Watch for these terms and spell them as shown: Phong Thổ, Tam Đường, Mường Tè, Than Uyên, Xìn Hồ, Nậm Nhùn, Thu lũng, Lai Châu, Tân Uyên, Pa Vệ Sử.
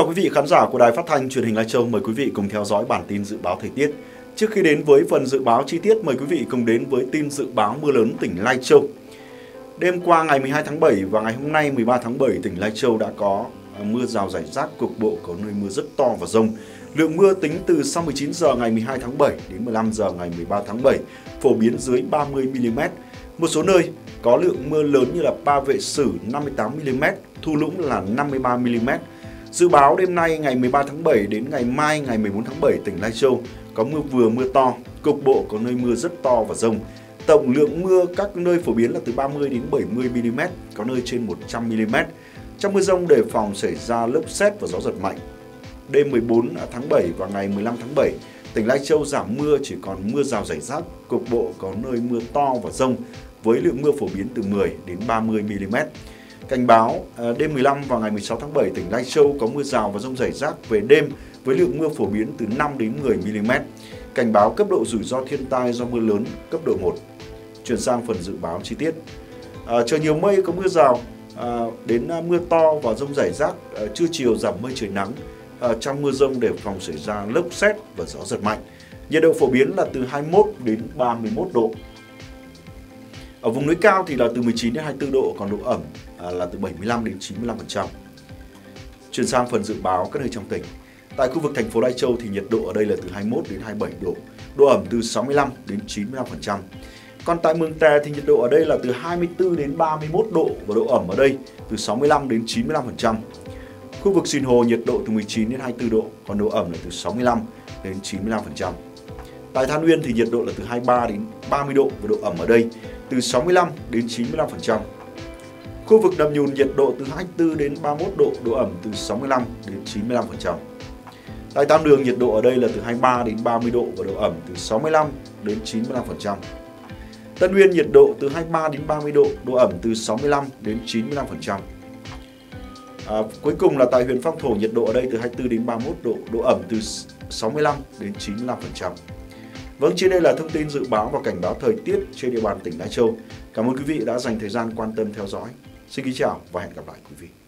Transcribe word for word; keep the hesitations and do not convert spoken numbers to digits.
Chào quý vị khán giả của Đài Phát thanh Truyền hình Lai Châu, mời quý vị cùng theo dõi bản tin dự báo thời tiết. Trước khi đến với phần dự báo chi tiết, mời quý vị cùng đến với tin dự báo mưa lớn tỉnh Lai Châu. Đêm qua ngày mười hai tháng bảy và ngày hôm nay mười ba tháng bảy, tỉnh Lai Châu đã có mưa rào rải rác, cục bộ có nơi mưa rất to và dông. Lượng mưa tính từ sau mười chín giờ ngày mười hai tháng bảy đến mười lăm giờ ngày mười ba tháng bảy phổ biến dưới ba mươi mi li mét. Một số nơi có lượng mưa lớn như là Pa Vệ Sử năm mươi tám mi li mét, Thu Lũng là năm mươi ba mi li mét. Dự báo đêm nay ngày mười ba tháng bảy đến ngày mai ngày mười bốn tháng bảy, tỉnh Lai Châu có mưa vừa mưa to, cục bộ có nơi mưa rất to và dông. Tổng lượng mưa các nơi phổ biến là từ ba mươi đến bảy mươi mi li mét, có nơi trên một trăm mi li mét. Trong mưa dông đề phòng xảy ra lốc sét và gió giật mạnh. Đêm mười bốn tháng bảy và ngày mười lăm tháng bảy, tỉnh Lai Châu giảm mưa, chỉ còn mưa rào rải rác, cục bộ có nơi mưa to và dông với lượng mưa phổ biến từ mười đến ba mươi mi li mét. Cảnh báo đêm mười lăm và ngày mười sáu tháng bảy, tỉnh Lai Châu có mưa rào và dông rải rác về đêm với lượng mưa phổ biến từ năm đến mười mi li mét. Cảnh báo cấp độ rủi ro thiên tai do mưa lớn cấp độ một. Chuyển sang phần dự báo chi tiết. À, trời nhiều mây có mưa rào à, đến mưa to và dông rải rác, à, trưa chiều giảm mây trời nắng. À, trong mưa dông đề phòng xảy ra lốc sét và gió giật mạnh. Nhiệt độ phổ biến là từ hai mươi mốt đến ba mươi mốt độ. Ở vùng núi cao thì là từ mười chín đến hai mươi tư độ, còn độ ẩm là từ bảy mươi lăm đến chín mươi lăm phần trăm. Chuyển sang phần dự báo các nơi trong tỉnh. Tại khu vực thành phố Lai Châu thì nhiệt độ ở đây là từ hai mươi mốt đến hai mươi bảy độ, độ ẩm từ sáu mươi lăm đến chín mươi lăm phần trăm. Còn tại Mường Tè thì nhiệt độ ở đây là từ hai mươi tư đến ba mươi mốt độ và độ ẩm ở đây từ sáu mươi lăm đến chín mươi lăm phần trăm. Khu vực Xìn Hồ nhiệt độ từ mười chín đến hai mươi tư độ, còn độ ẩm là từ sáu mươi lăm đến chín mươi lăm phần trăm. Tại Than Uyên thì nhiệt độ là từ hai mươi ba đến ba mươi độ và độ ẩm ở đây từ sáu mươi lăm đến chín mươi lăm phần trăm. Khu vực Nậm Nhùn nhiệt độ từ hai mươi tư đến ba mươi mốt độ, độ ẩm từ sáu mươi lăm đến chín mươi lăm phần trăm. Tại Tam Đường nhiệt độ ở đây là từ hai mươi ba đến ba mươi độ và độ ẩm từ sáu mươi lăm đến chín mươi lăm phần trăm. Tân Uyên nhiệt độ từ hai mươi ba đến ba mươi độ, độ ẩm từ sáu mươi lăm đến chín mươi lăm phần trăm. À, cuối cùng là tại huyện Phong Thổ nhiệt độ ở đây từ hai mươi tư đến ba mươi mốt độ, độ ẩm từ sáu mươi lăm đến chín mươi lăm phần trăm. Vâng, trên đây là thông tin dự báo và cảnh báo thời tiết trên địa bàn tỉnh Lai Châu. Cảm ơn quý vị đã dành thời gian quan tâm theo dõi. Xin kính chào và hẹn gặp lại quý vị.